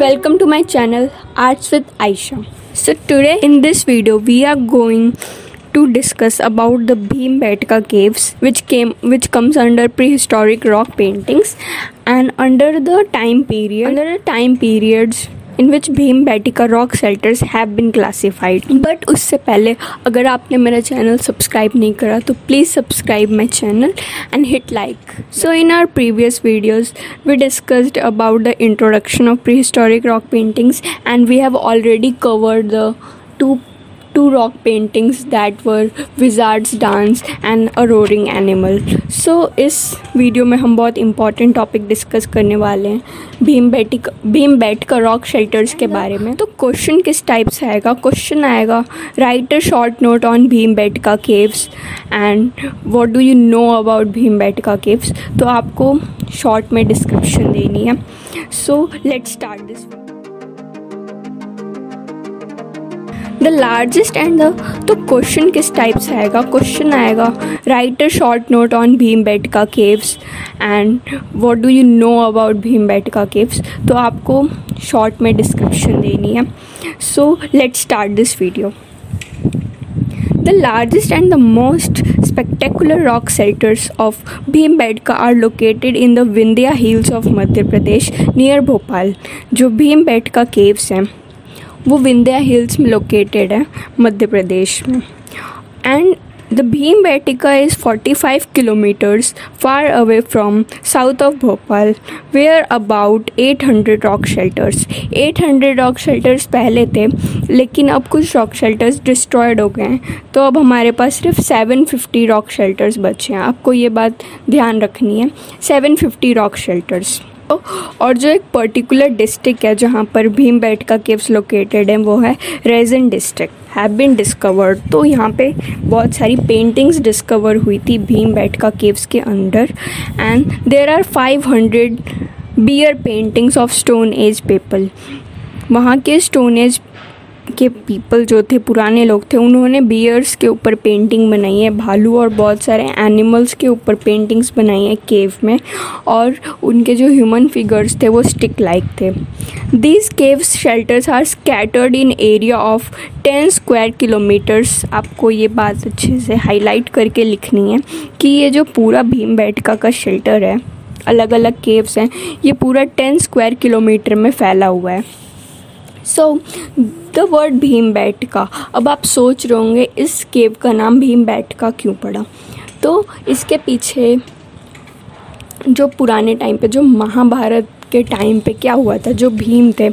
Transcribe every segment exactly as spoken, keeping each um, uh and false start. welcome to my channel Arts with Aisha. So today in this video we are going to discuss about the Bhimbetka caves which came which comes under prehistoric rock paintings and under the time period under the time periods in which Bhimbetka rock shelters have been classified. But उससे पहले अगर आपने मेरा channel subscribe नहीं करा तो please subscribe my channel and hit like. So in our previous videos we discussed about the introduction of prehistoric rock paintings and we have already covered the two two rock paintings that were wizard's dance and a roaring animal. So इस video में हम बहुत important topic discuss करने वाले हैं Bhimbetka Bhimbetka rock shelters के बारे में. तो question किस type से आएगा? Question आएगा write a short note on Bhimbetka caves and what do you know about Bhimbetka caves. तो आपको short में description देनी है. So let's start this one. The largest and the तो क्वेश्चन किस टाइप से आएगा? क्वेश्चन आएगा right a short note on Bhimbetka caves and what do you know about Bhimbetka caves. तो आपको शॉर्ट में डिस्क्रिप्शन देनी है. So let's start this video. The largest and the most spectacular rock shelters of Bhimbetka are located in the Vindhya hills of Madhya Pradesh near Bhopal. जो Bhimbetka caves हैं वो Vindhya hills में located है मध्य प्रदेश में. And the Bhimbetka is forty-five kilometres far away from south of Bhopal where about eight hundred rock shelters. eight hundred rock shelters पहले थे लेकिन अब कुछ रॉक शेल्टर्स डिस्ट्रॉयड हो गए हैं तो अब हमारे पास सिर्फ seven fifty रॉक शेल्टर्स बचे हैं. आपको ये बात ध्यान रखनी है, seven fifty रॉक शेल्टर्स. और जो एक पर्टिकुलर डिस्ट्रिक्ट है जहाँ पर भीमबेटका केव्स लोकेटेड है वो है Raisen district have been discovered. तो यहाँ पे बहुत सारी पेंटिंग्स डिस्कवर हुई थी भीमबेटका केव्स के अंदर. And there are five hundred bear paintings of stone age people. वहाँ के स्टोन एज के पीपल जो थे पुराने लोग थे उन्होंने बियर्स के ऊपर पेंटिंग बनाई है, भालू और बहुत सारे एनिमल्स के ऊपर पेंटिंग्स बनाई है केव में. और उनके जो ह्यूमन फिगर्स थे वो स्टिक लाइक थे. These caves shelters are scattered in area of ten square kilometres. आपको ये बात अच्छे से हाईलाइट करके लिखनी है कि ये जो पूरा भीमबेटका का शेल्टर है, अलग अलग केव्स हैं, ये पूरा टेन स्क्वायर किलोमीटर में फैला हुआ है. सो द वर्ड भीमबेटका, अब आप सोच रहे होंगे इस केव का नाम भीमबेटका क्यों पड़ा. तो इसके पीछे जो पुराने टाइम पे जो महाभारत के टाइम पे क्या हुआ था, जो भीम थे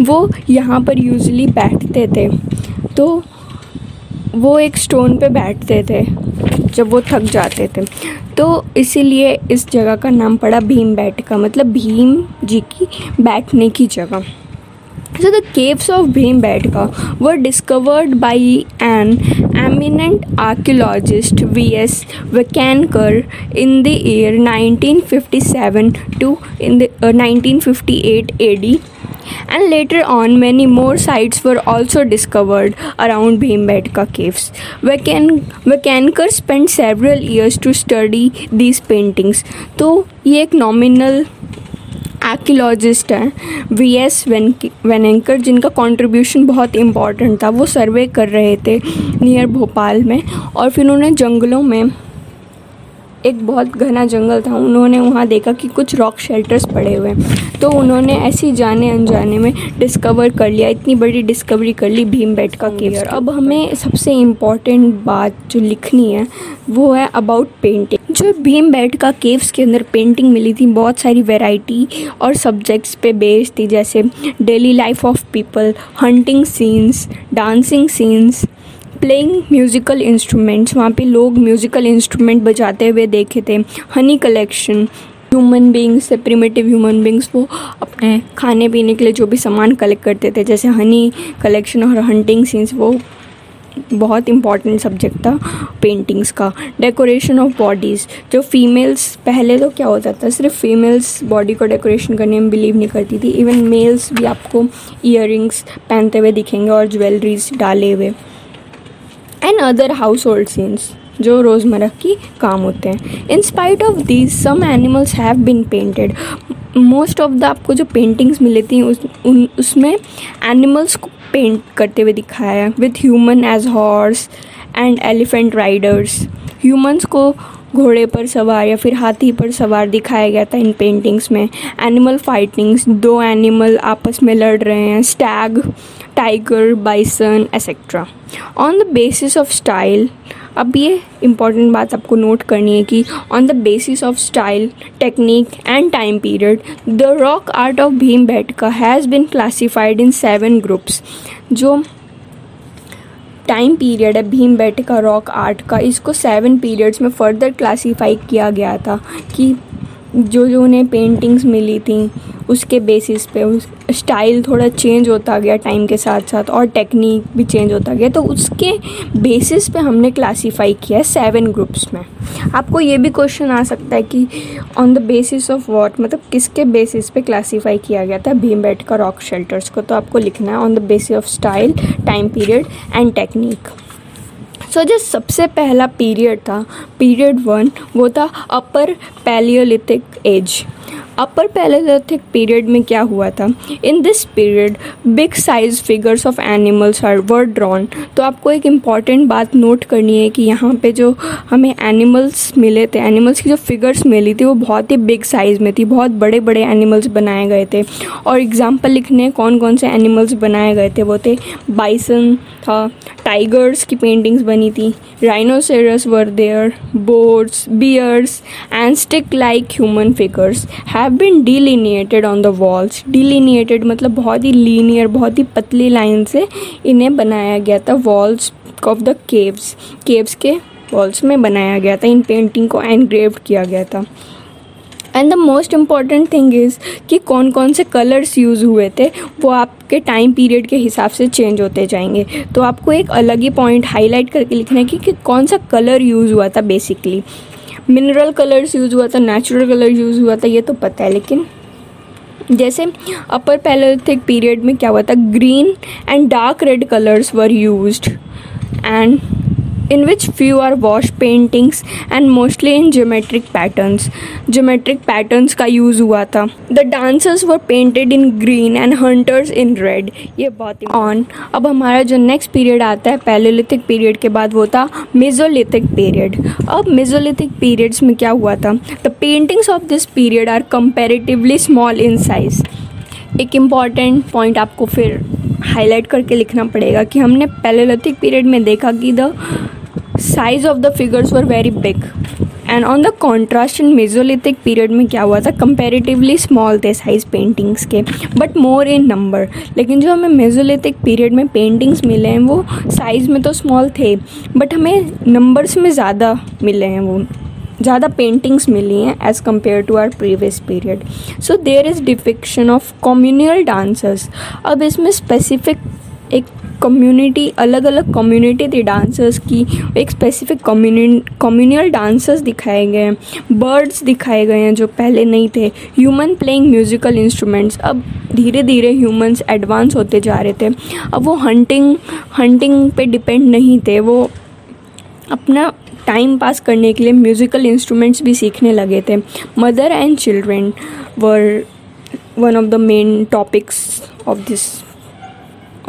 वो यहाँ पर यूजली बैठते थे. तो वो एक स्टोन पे बैठते थे जब वो थक जाते थे, तो इसीलिए इस जगह का नाम पड़ा भीमबेटका, मतलब भीम जी की बैठने की जगह. So the caves of Bhimbetka were discovered by an eminent archaeologist V. S. Wakankar in the year nineteen fifty-seven to in the uh, nineteen fifty-eight A D, and later on many more sites were also discovered around Bhimbetka caves. Wakankar spent several years to study these paintings. तो ये एक nominal archaeologist हैं V S Wakankar जिनका contribution बहुत important था. वो सर्वे कर रहे थे नियर भोपाल में और फिर उन्होंने जंगलों में, एक बहुत घना जंगल था, उन्होंने वहाँ देखा कि कुछ रॉक शेल्टर्स पड़े हुए हैं. तो उन्होंने ऐसे जाने अनजाने में डिस्कवर कर लिया, इतनी बड़ी डिस्कवरी कर ली भीमबेटका केव्स. अब हमें सबसे इम्पॉर्टेंट बात जो लिखनी है वो है अबाउट पेंटिंग. जो भीमबेटका केव्स के अंदर पेंटिंग मिली थी बहुत सारी वेराइटी और सब्जेक्ट्स पे बेस्ड थी, जैसे daily life of people, hunting scenes, dancing scenes, playing musical instruments, वहाँ पे लोग म्यूज़िकल इंस्ट्रूमेंट बजाते हुए देखे थे, हनी कलेक्शन, ह्यूमन बींग्स से प्रिमेटिव ह्यूमन बींग्स वो अपने खाने पीने के लिए जो भी सामान कलेक्ट करते थे जैसे हनी कलेक्शन और हंटिंग सीन्स, वो बहुत इम्पॉर्टेंट सब्जेक्ट था पेंटिंग्स का. डेकोरेशन ऑफ बॉडीज़, जो फीमेल्स, पहले तो क्या होता था सिर्फ फीमेल्स बॉडी को डेकोरेशन करने में बिलीव नहीं करती थी, इवन मेल्स भी आपको ईयरिंग्स पहनते हुए दिखेंगे और ज्वेलरीज डाले हुए. And other household scenes, जो रोज़मर्रा की काम होते हैं. In spite of these some animals have been painted. Most of the आपको जो पेंटिंग्स मिली थी उस उन उसमें एनिमल्स को पेंट करते हुए दिखाया है with human as horse and elephant riders. Humans को घोड़े पर सवार या फिर हाथी पर सवार दिखाया गया था इन पेंटिंग्स में। एनिमल फाइटिंग्स, दो एनिमल आपस में लड़ रहे हैं, stag, tiger, bison etcetera. On the basis of style, अब ये इम्पॉर्टेंट बात आपको नोट करनी है कि on the basis of style, technique and time period, the rock art of Bhimbetka has bin classified in seven groups. जो टाइम पीरियड है Bhimbetka rock art का, इसको सेवन पीरियड्स में फर्दर क्लासीफाई किया गया था कि जो जो उन्हें पेंटिंग्स मिली थी उसके बेसिस पे उस स्टाइल थोड़ा चेंज होता गया टाइम के साथ साथ और टेक्निक भी चेंज होता गया, तो उसके बेसिस पे हमने क्लासीफाई किया है सेवन ग्रुप्स में। आपको ये भी क्वेश्चन आ सकता है कि on the basis of what, मतलब किसके बेसिस पे क्लासीफाई किया गया था भीमबेटका रॉक शेल्टर्स को, तो आपको लिखना है on the basis of style, time period and technique. So जो सबसे पहला पीरियड था, पीरियड वन, वो था upper palaeolithic age. Upper palaeolithic period में क्या हुआ था, in this period big size figures of animals are were drawn. तो आपको एक इम्पॉर्टेंट बात नोट करनी है कि यहाँ पे जो हमें एनिमल्स मिले थे, एनिमल्स की जो फिगर्स मिली थी वो बहुत ही बिग साइज़ में थी, बहुत बड़े बड़े एनिमल्स बनाए गए थे। और एग्जाम्पल लिखने कौन कौन से एनिमल्स बनाए गए थे, वो थे बाइसन था, टाइगर्स की पेंटिंग्स बनी थी, rhinoceros were there, boars, bears and stick like human figures have bin delineated on the walls. Delineated मतलब बहुत ही लीनियर, बहुत ही पतली लाइन से इन्हें बनाया गया था walls of the caves, caves के वॉल्स में बनाया गया था, इन पेंटिंग को एनग्रेव्ड किया गया था। And the most important thing is कि कौन कौन से कलर्स यूज़ हुए थे वो आपके टाइम पीरियड के हिसाब से चेंज होते जाएंगे, तो आपको एक अलग ही पॉइंट हाईलाइट करके लिखना है कि, कि कौन सा कलर यूज़ हुआ था। बेसिकली मिनरल कलर्स यूज़ हुआ था, नेचुरल कलर यूज़ हुआ था, ये तो पता है, लेकिन जैसे अपर पैलियोलिथिक पीरियड में क्या हुआ था, green and dark red colours were used and in which few are wash paintings and mostly in geometric patterns. Geometric patterns का use हुआ था। The dancers were painted in green and hunters in red. ये बहुत on। अब हमारा जो next period आता है पैलियोलिथिक period के बाद, वो था मेजोलिथिक period। अब मेजोलिथिक periods में क्या हुआ था, The paintings of this period are comparatively small in size. एक important point आपको फिर हाईलाइट करके लिखना पड़ेगा कि हमने पैलियोलिथिक पीरियड में देखा कि the size of the figures were very big and on the contrast in Mesolithic period में क्या हुआ था, कंपैरेटिवली स्मॉल थे साइज पेंटिंग्स के बट मोर इन नंबर। लेकिन जो हमें मेजोलिथिक पीरियड में पेंटिंग्स मिले हैं वो साइज़ में तो स्मॉल थे बट हमें नंबर्स में ज़्यादा मिले हैं, वो ज़्यादा पेंटिंग्स मिली हैं as compare to our previous period. So there is depiction of communal dancers. अब इसमें स्पेसिफिक एक कम्युनिटी, अलग अलग कम्युनिटी थी डांसर्स की, एक स्पेसिफिक कम्युनियल डांसर्स दिखाए गए हैं, बर्ड्स दिखाए गए हैं जो पहले नहीं थे, ह्यूमन प्लेइंग म्यूज़िकल इंस्ट्रूमेंट्स। अब धीरे धीरे ह्यूमंस एडवांस होते जा रहे थे, अब वो हंटिंग हंटिंग पे डिपेंड नहीं थे, वो अपना टाइम पास करने के लिए म्यूज़िकल इंस्ट्रूमेंट्स भी सीखने लगे थे। Mother and children were one of the main topics of this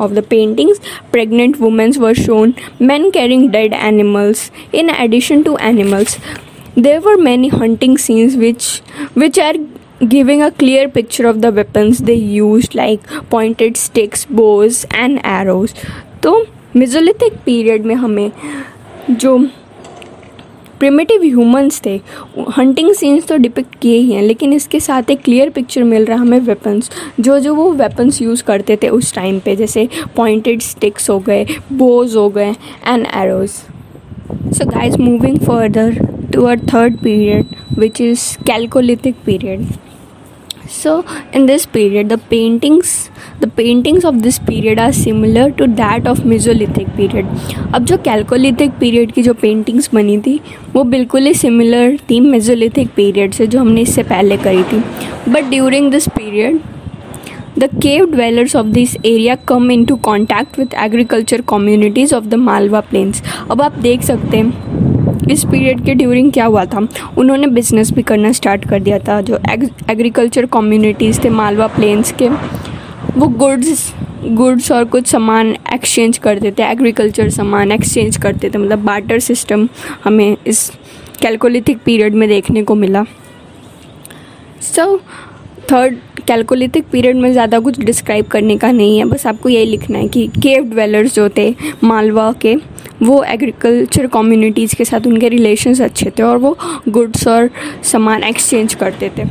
of the paintings. Pregnant women were shown, men carrying dead animals. In addition to animals, there were many hunting scenes which which are giving a clear picture of the weapons they used, like pointed sticks, bows and arrows. तो mesolithic period में हमें जो primitive humans थे, hunting scenes तो depict किए ही हैं, लेकिन इसके साथ एक क्लियर पिक्चर मिल रहा है हमें वेपन्स, जो जो वो वेपन्स यूज़ करते थे उस टाइम पे, जैसे पॉइंटेड स्टिक्स हो गए, बोज हो गए and arrows. So guys, moving further to our third period which is Chalcolithic period. So in this period, the paintings, the paintings of this period are similar to that of Mesolithic period. अब जो Chalcolithic period की जो paintings बनी थी वो बिल्कुल ही similar थी Mesolithic period से जो हमने इससे पहले करी थी। But during this period, the cave dwellers of this area come into contact with agriculture communities of the Malwa plains. अब आप देख सकते हैं इस पीरियड के ड्यूरिंग क्या हुआ था, उन्होंने बिजनेस भी करना स्टार्ट कर दिया था। जो एग्रीकल्चर कम्युनिटीज़ थे मालवा प्लेन्स के, वो गुड्स गुड्स और कुछ सामान एक्सचेंज करते थे, एग्रीकल्चर सामान एक्सचेंज करते थे, मतलब बार्टर सिस्टम हमें इस कैल्कोलिथिक पीरियड में देखने को मिला। सो थर्ड कैल्कोलिथिक पीरियड में ज़्यादा कुछ डिस्क्राइब करने का नहीं है, बस आपको यही लिखना है कि केव ड्वेलर्स जो थे मालवा के, वो एग्रीकल्चर कम्युनिटीज़ के साथ उनके रिलेशंस अच्छे थे और वो गुड्स और सामान एक्सचेंज करते थे।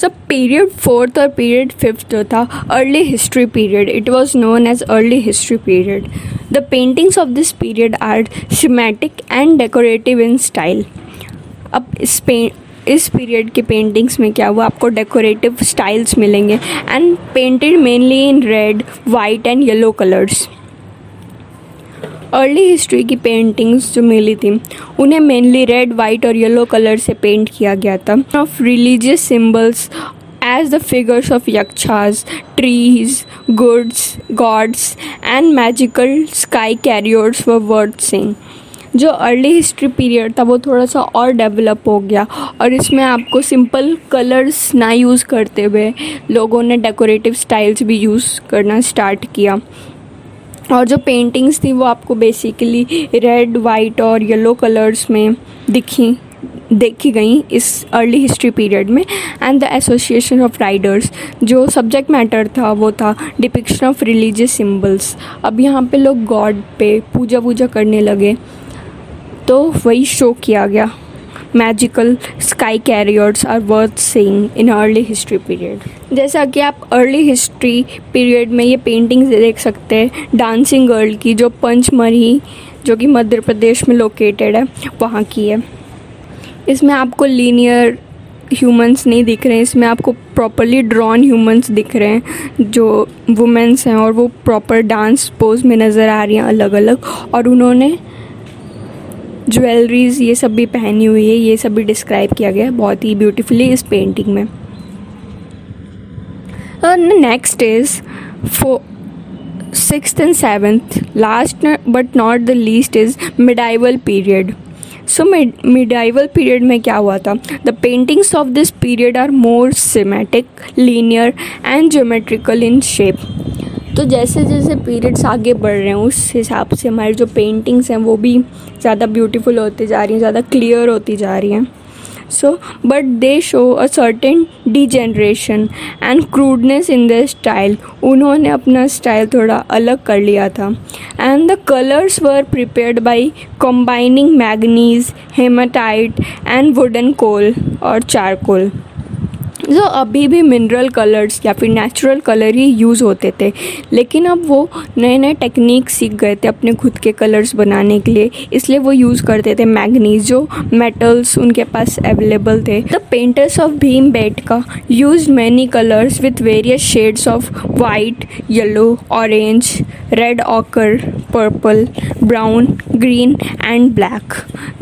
सब पीरियड फोर्थ और पीरियड फिफ्थ जो था early history period, it was known as early history period. The paintings of this period are schematic and decorative in style. अब इस पे इस पीरियड के पेंटिंग्स में क्या हुआ, आपको डेकोरेटिव स्टाइल्स मिलेंगे and painted mainly in red, white and yellow colours. Early history की पेंटिंग्स जो मिली थी उन्हें मेनली रेड, वाइट और येलो कलर से पेंट किया गया था। Of religious symbols as the figures of yakshas, trees, goods, gods and magical sky carriers were worth seeing. जो अर्ली हिस्ट्री पीरियड था वो थोड़ा सा और डेवलप हो गया और इसमें आपको सिंपल कलर्स ना यूज़ करते हुए लोगों ने डेकोरेटिव स्टाइल्स भी यूज़ करना स्टार्ट किया। और जो पेंटिंग्स थी वो आपको बेसिकली रेड, वाइट और येलो कलर्स में दिखी देखी गई इस अर्ली हिस्ट्री पीरियड में। And the association of riders, जो सब्जेक्ट मैटर था वो था डिपिक्शन ऑफ रिलीजियस सिंबल्स। अब यहाँ पे लोग गॉड पे पूजा वूजा करने लगे तो वही शो किया गया। Magical sky carriers are worth seeing in early history period. जैसा कि आप अर्ली हिस्ट्री पीरियड में ये पेंटिंग्स देख सकते हैं डांसिंग गर्ल की, जो पंचमढ़ी जो कि मध्य प्रदेश में लोकेटेड है वहाँ की है। इसमें आपको लीनियर ह्यूमंस नहीं दिख रहे हैं, इसमें आपको प्रॉपरली ड्रॉन ह्यूमंस दिख रहे हैं जो वुमेंस हैं, और वो प्रॉपर डांस पोज में नज़र आ रही हैं अलग अलग, और उन्होंने ज्वेलरीज़ ये सब भी पहनी हुई है। ये सब भी डिस्क्राइब किया गया है बहुत ही ब्यूटीफुली इस पेंटिंग में। Next is for sixth and seventh, last but not the least is medieval period. So medieval period में क्या हुआ था, the paintings of this period are more schematic, linear and geometrical in shape. तो जैसे जैसे periods आगे बढ़ रहे हैं उस हिसाब से हमारी जो पेंटिंग्स हैं वो भी ज़्यादा ब्यूटीफुल होती जा रही हैं, ज़्यादा क्लियर होती जा रही हैं। So but they show a certain degeneration and crudeness in their style. उन्होंने अपना स्टाइल थोड़ा अलग कर लिया था। And the colours were prepared by combining manganese, haematite and wooden coal और चारकोल। जो अभी भी मिनरल कलर्स या फिर नेचुरल कलर ही यूज़ होते थे, लेकिन अब वो नए नए टेक्निक सीख गए थे अपने खुद के कलर्स बनाने के लिए, इसलिए वो यूज़ करते थे मैंगनीज, जो मेटल्स उनके पास अवेलेबल थे। The painters of Bhimbetka use many colours with various shades of white, yellow, orange, red ochre, purple, brown, green and black.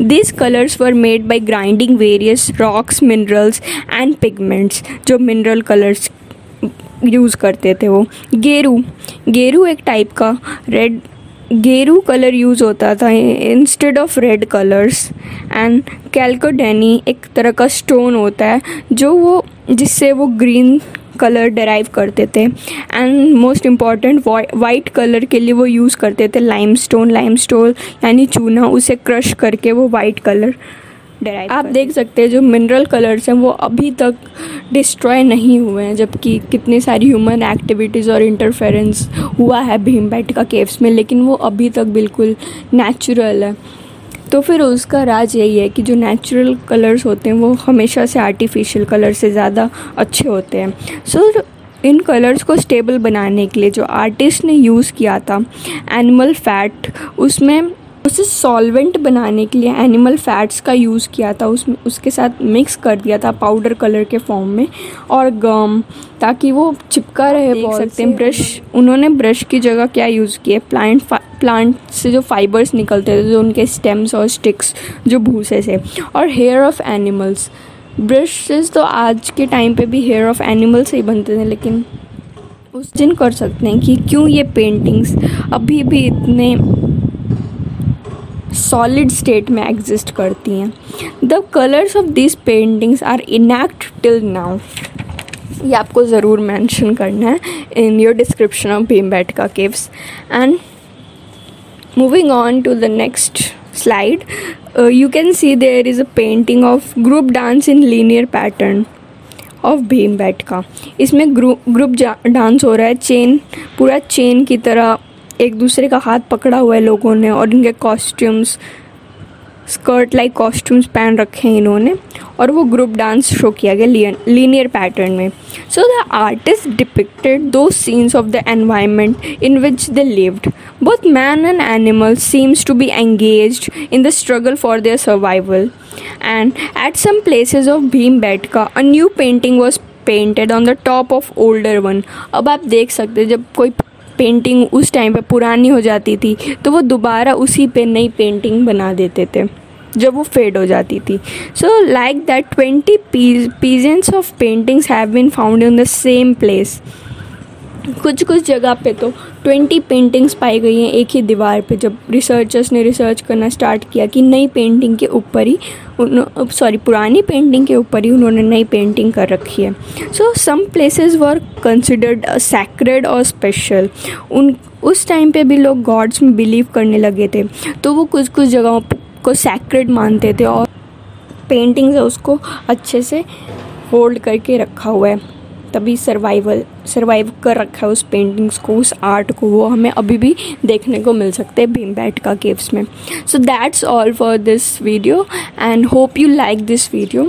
These colours were made by grinding various rocks, minerals and pigments. जो mineral colours use करते थे वो गेरू गेरू एक type का red गेरू colour use होता था instead of red colours. And chalcedony एक तरह का स्टोन होता है जो वो जिससे वो ग्रीन कलर डराइव करते थे। And most important white colour के लिए वो यूज़ करते थे लाइमस्टोन लाइमस्टोन यानी चूना, उसे क्रश करके वो वाइट कलर। आप देख सकते हैं जो मिनरल कलर्स हैं वो अभी तक डिस्ट्रॉय नहीं हुए हैं, जबकि कितनी सारी ह्यूमन एक्टिविटीज़ और इंटरफेरेंस हुआ है भीमबेटका केव्स में, लेकिन वो अभी तक बिल्कुल नेचुरल है। तो फिर उसका राज यही है कि जो नेचुरल कलर्स होते हैं वो हमेशा से आर्टिफिशियल कलर से ज़्यादा अच्छे होते हैं। सो so, इन कलर्स को स्टेबल बनाने के लिए जो आर्टिस्ट ने यूज़ किया था एनिमल फैट, उसमें उसे सॉल्वेंट बनाने के लिए एनिमल फैट्स का यूज़ किया था, उसमें उसके साथ मिक्स कर दिया था पाउडर कलर के फॉर्म में, और गम ताकि वो चिपका रहे। देख सकते हैं ब्रश, उन्होंने ब्रश की जगह क्या यूज़ किया, प्लांट प्लांट से जो फाइबर्स निकलते थे, जो उनके स्टेम्स और स्टिक्स जो भूसे से, और हेयर ऑफ़ एनिमल्स। ब्रशेस तो आज के टाइम पर भी हेयर ऑफ़ एनिमल से ही बनते थे, लेकिन उस दिन कर सकते हैं कि क्यों ये पेंटिंग्स अभी भी इतने सॉलिड स्टेट में एग्जिस्ट करती हैं. The colours of this paintings are intact till now. ये आपको ज़रूर मेंशन करना है in your description of Bhimbetka caves. And moving on to the next slide, you can see there is a painting of group dance in linear pattern of Bhimbetka. इसमें group group dance हो रहा है, chain पूरा chain की तरह एक दूसरे का हाथ पकड़ा हुआ है लोगों ने, और इनके कॉस्ट्यूम्स स्कर्ट लाइक कॉस्ट्यूम्स पहन रखे हैं इन्होंने, और वो ग्रुप डांस शो किया गया लीनियर पैटर्न में. सो द आर्टिस्ट डिपिक्टेड दो scenes of the environment in which they lived. Both man and animal seems to be engaged in the struggle for their survival. And at some places of Bhimbetka a new painting was painted on the top of older one. अब आप देख सकते हैं जब कोई painting उस time पे पुरानी हो जाती थी तो वो दोबारा उसी पे नई पेंटिंग बना देते थे जब वो फेड हो जाती थी. So like that twenty pageants of paintings have been found in the same place. कुछ कुछ जगह पे तो ट्वेंटी पेंटिंग्स पाई गई हैं एक ही दीवार पे, जब रिसर्चर्स ने रिसर्च करना स्टार्ट किया कि नई पेंटिंग के ऊपर ही सॉरी पुरानी पेंटिंग के ऊपर ही उन्होंने नई पेंटिंग कर रखी है. So some places were considered sacred और स्पेशल. उन उस टाइम पे भी लोग गॉड्स में बिलीव करने लगे थे, तो वो कुछ कुछ जगहों को सैक्रेड मानते थे और पेंटिंग्स उसको अच्छे से होल्ड करके रखा हुआ है, तभी सर्वाइवल सर्वाइव कर रखा है उस पेंटिंग्स को, उस आर्ट को. वो हमें अभी भी देखने को मिल सकते हैं भीमबेटका केव्स में. So that's all for this video and hope you like this video.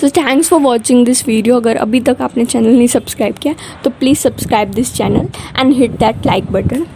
So thanks for watching this video. अगर अभी तक आपने चैनल नहीं सब्सक्राइब किया तो please subscribe this channel and hit that like button.